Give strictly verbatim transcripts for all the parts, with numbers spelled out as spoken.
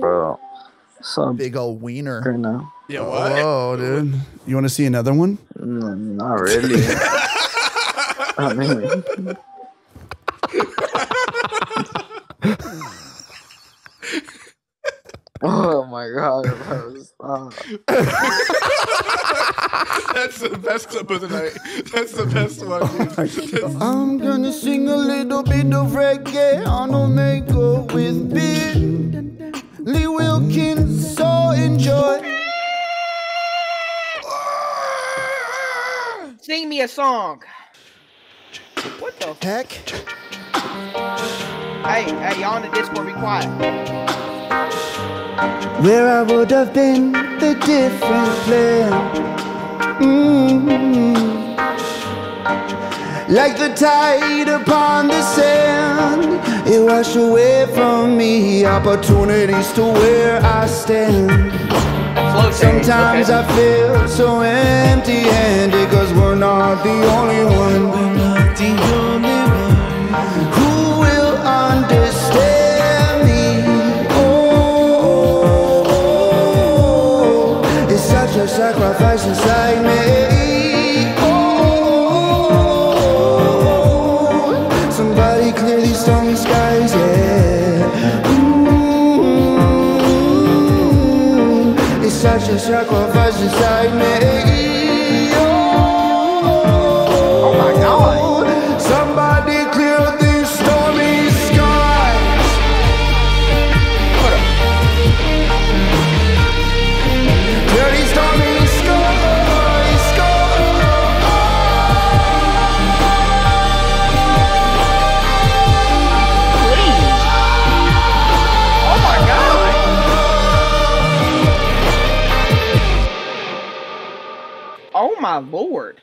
Bro. So big old wiener. Right now. Yeah, what? Whoa, dude. You want to see another one? No, not really. I mean, oh my god, bro, stop. That's the best clip of the night. That's the best one. Oh I'm gonna sing a little bit of reggae on Omegle with Billy Wilkins, so enjoy. Sing me a song. What the heck? Hey, hey, y'all in the Discord, be quiet. Where I would have been the different player, mm-hmm. Like the tide upon the sand, it washed away from me opportunities to where I stand. Sometimes okay. I feel so empty-handed, cause we're not the only one, we're not the only one who will understand. Sacrifice inside me. Oh, somebody clear these stormy skies, yeah. Ooh, it's such a sacrifice inside me. Oh, oh my God! Somebody clear these stormy skies. Hold up. Clear these stormy. My lord.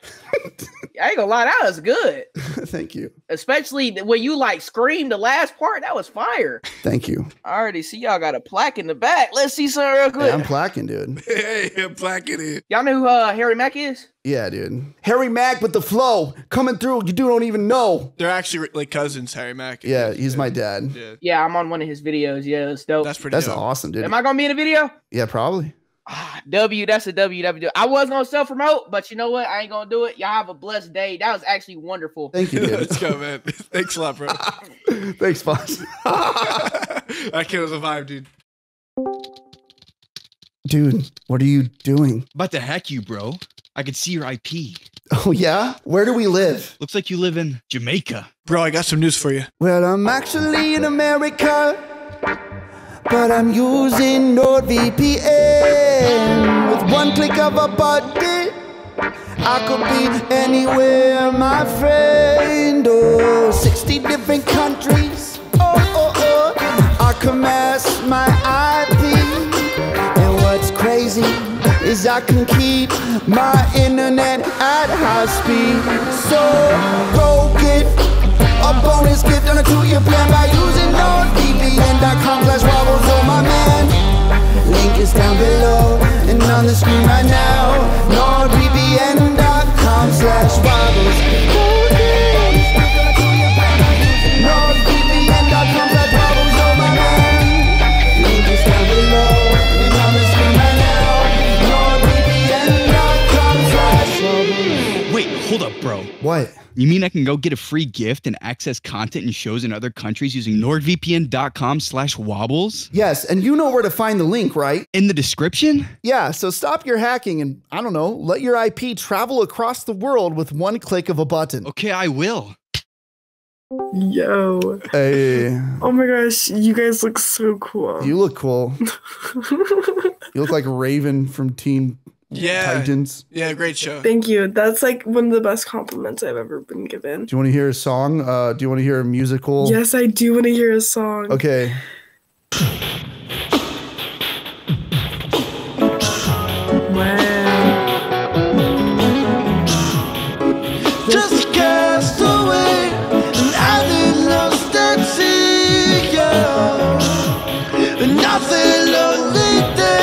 I ain't gonna lie, that was good. Thank you. Especially when you like screamed the last part, that was fire. Thank you. I already see y'all got a plaque in the back. Let's see something real quick. Yeah, I'm plaquing, dude. Hey, I'm plaquing it. Y'all know who uh, Harry Mack is? Yeah, dude. Harry Mack with the flow coming through. You dude don't even know. They're actually like cousins, Harry Mack. Yeah, he's yeah. my dad. Yeah. yeah, I'm on one of his videos. Yeah, that's dope. That's pretty That's dope. awesome, dude. Am I gonna be in a video? Yeah, probably. Ah, W, that's a W, W. I was gonna self promote, but you know what? I ain't gonna do it. Y'all have a blessed day. That was actually wonderful. Thank you, dude. Let's go, man. Thanks a lot, bro. Thanks, boss. That kid was a vibe, dude. Dude, what are you doing? About to hack you, bro. I could see your I P. Oh, yeah? Where do we live? Looks like you live in Jamaica. Bro, I got some news for you. Well, I'm actually in America. But I'm using Nord V P N. With one click of a button, I could be anywhere, my friend. Oh, sixty different countries. Oh, oh, oh. I can mask my I P. And what's crazy is I can keep my internet at high speed. So go get a bonus gift on a two year plan by using Nord V P N dot com slash wobbles, oh my man. Link is down below and on the screen right now. Nord V P N dot com slash wobbles. Nord V P N dot com slash wobbles, oh my man. Link is down below and on the screen right now. Nord V P N dot com slash wobbles. Wait, hold up, bro. What? You mean I can go get a free gift and access content and shows in other countries using Nord V P N dot com slash wobbles? Yes, and you know where to find the link, right? In the description? Yeah, so stop your hacking and, I don't know, let your I P travel across the world with one click of a button. Okay, I will. Yo. Hey. Oh my gosh, you guys look so cool. You look cool. You look like Raven from Teen... Yeah. Titans. Yeah, great show. Thank you. That's like one of the best compliments I've ever been given. Do you want to hear a song? Uh, do you want to hear a musical? Yes, I do want to hear a song. Okay. Wow. Just cast away and I didn't lost that sea, yeah. And nothing lonely there.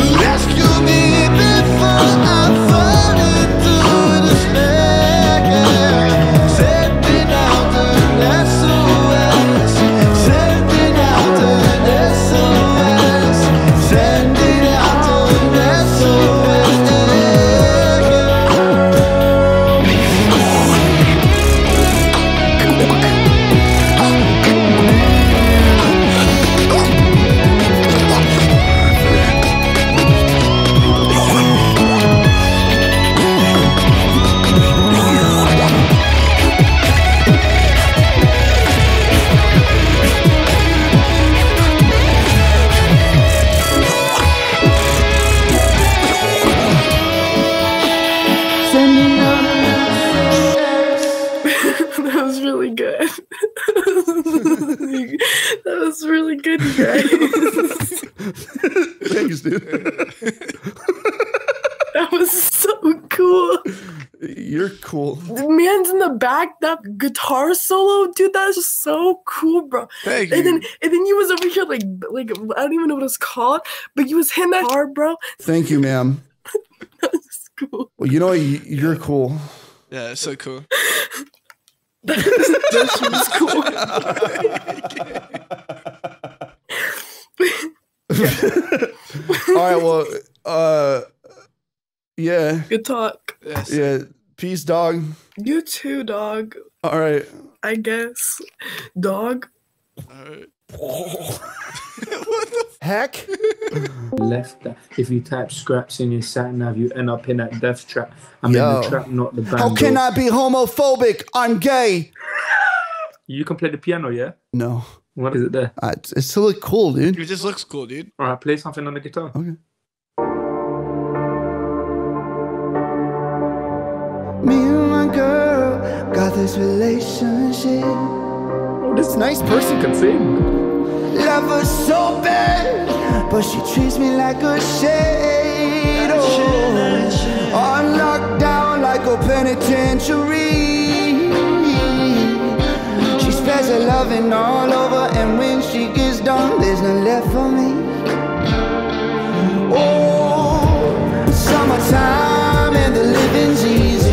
Rescue me. That was so cool. You're cool. The man's in the back, that guitar solo, dude. That's just so cool, bro. Thank and you. then and then you was over here like like I don't even know what it's called, but you was hitting that hard, bro. Thank you, ma'am. That's cool. Well, you know you're yeah. cool. Yeah, it's so cool. That was cool. All right, well, uh yeah. Good talk. Yes. Yeah. Peace, dog. You too, dog. All right. I guess. Dog. All right. Oh. What the heck? Left. If you type scraps in your sat nav, you end up in that death trap. I'm Yo. in the trap, not the band. How can I be homophobic? I'm gay. You can play the piano, yeah? No. What is it there? Uh, it still looks cool, dude. It just looks cool, dude. All right, play something on the guitar. Okay. Me and my girl got this relationship. Oh, this nice person can sing. Love her so bad, but she treats me like a shade. Oh, I'm locked down like a penitentiary. She spreads her loving all over, and when she gets done, there's none left for me. Oh, summertime and the living's easy.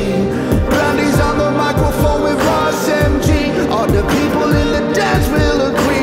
Brandy's on the microphone with Ross M G. All the people in the dance will agree.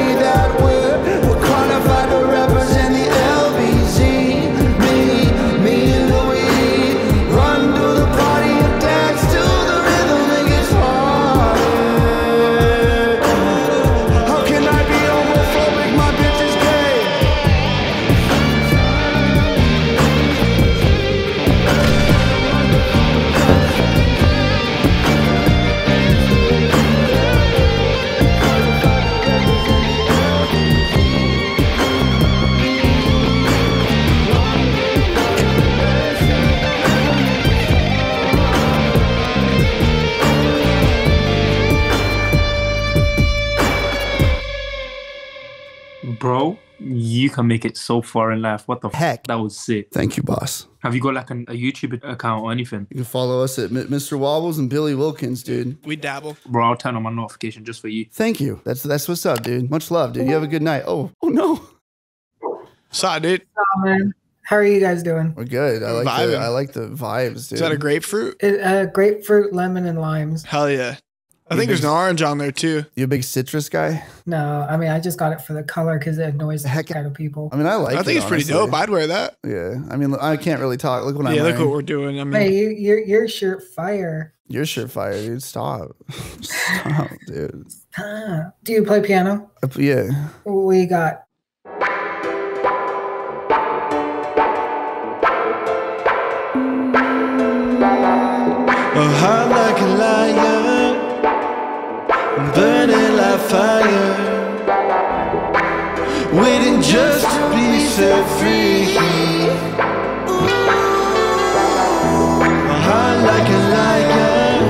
Bro, you can make it so far in life. What the heck? That was sick. Thank you, boss. Have you got like an, a YouTube account or anything? You can follow us at Mister Wobbles and Billy Wilkins, dude. We dabble. Bro, I'll turn on my notification just for you. Thank you. That's that's what's up, dude. Much love, dude. You have a good night. Oh, oh no. Sorry, dude. Oh, man. How are you guys doing? We're good. I like, the, I like the vibes, dude. Is that a grapefruit? It, uh, grapefruit, lemon, and limes. Hell yeah. I think there's an orange on there too. You a big citrus guy? No, I mean I just got it for the color because it annoys the heck out of people. I mean I like. I think it, it's honestly. pretty dope. I'd wear that. Yeah, I mean I can't really talk. Look what yeah, I'm. Yeah, look what we're doing. I mean, hey, you, your your shirt fire. Your shirt fire, dude. Stop, stop, dude. Stop. Do you play piano? Uh, yeah. We got. Oh, hot like a lion. I'm burning like fire, waiting just to be set free. My heart like a lion,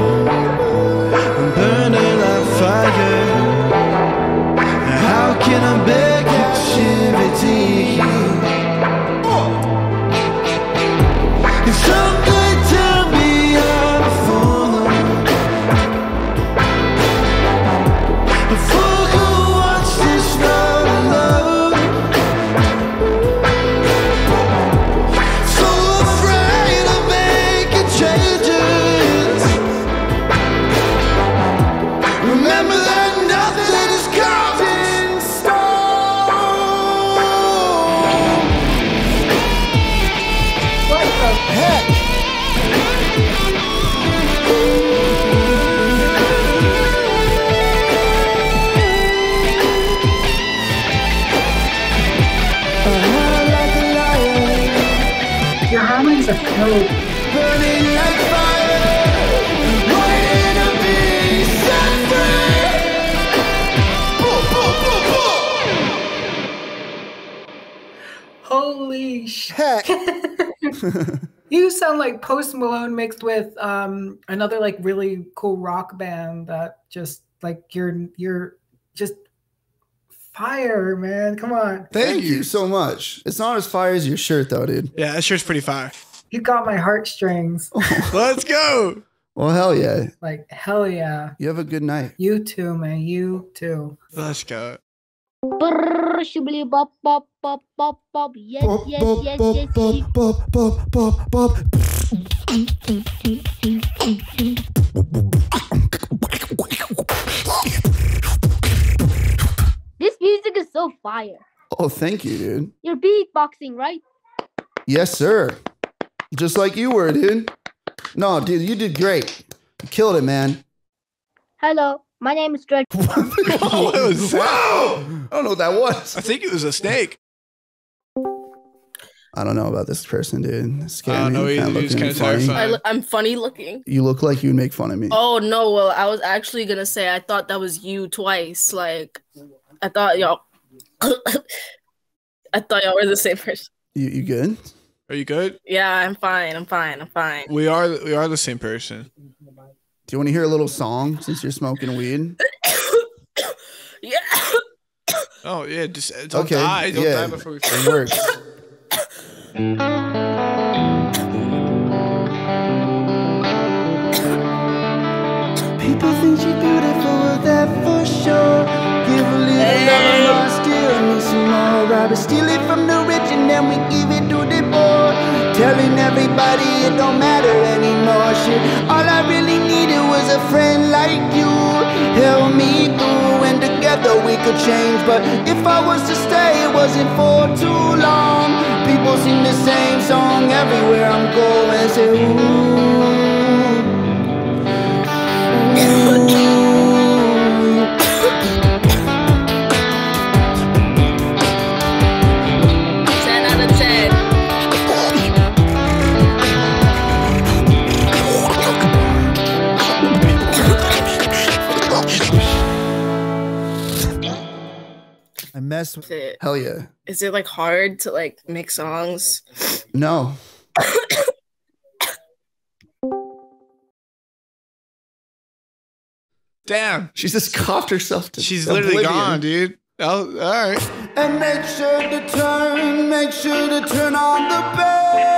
I'm burning like fire. How can I bear captivity? If some could tell me how to follow. Before who wants this road alone, so afraid of making changes. Remember that nothing is carved in stone. What the heck? It's a code. Holy shit. You sound like Post Malone mixed with um, another like really cool rock band that just like you're you're just fire, man. Come on. Thank, Thank you so much. It's not as fire as your shirt, though, dude. Yeah, that shirt's pretty fire. You got my heartstrings. Let's go. Well, hell yeah. Like, hell yeah. You have a good night. You too, man. You too. Let's go. Yes, this music is so fire. Oh, thank you, dude. You're beatboxing, right? Yes, sir. Just like you were, dude. No, dude, you did great. You killed it, man. Hello, my name is Dredd. Wow, that was wow. I don't know what that was. I think it was a snake. I don't know about this person, dude. This guy, uh, no, he, he's kind of terrifying. I, I'm funny looking. You look like you'd make fun of me. Oh, no. Well, I was actually going to say I thought that was you twice. Like, I thought y'all... I thought y'all were the same person. You, you good? Are you good? Yeah, I'm fine. I'm fine. I'm fine. We are we are the same person. Do you want to hear a little song since you're smoking weed? Yeah. Oh yeah, just don't okay. die. Don't yeah. die before we finish. It works. People think you're beautiful, that for sure. Give a little hey. love, still need some more. Robbers steal it from the rich and then we give it to the poor. Telling everybody it don't matter anymore. Shit, all I really needed was a friend like you. Help me through and together we could change. But if I was to stay, it wasn't for too long. People sing the same song everywhere I'm going. Say ooh, ooh. I mess with it. Hell yeah. Is it like hard to like make songs? No. Damn. She just coughed herself to She's oblivion. Literally gone, dude. Oh, all right. And make sure to turn, make sure to turn on the bed.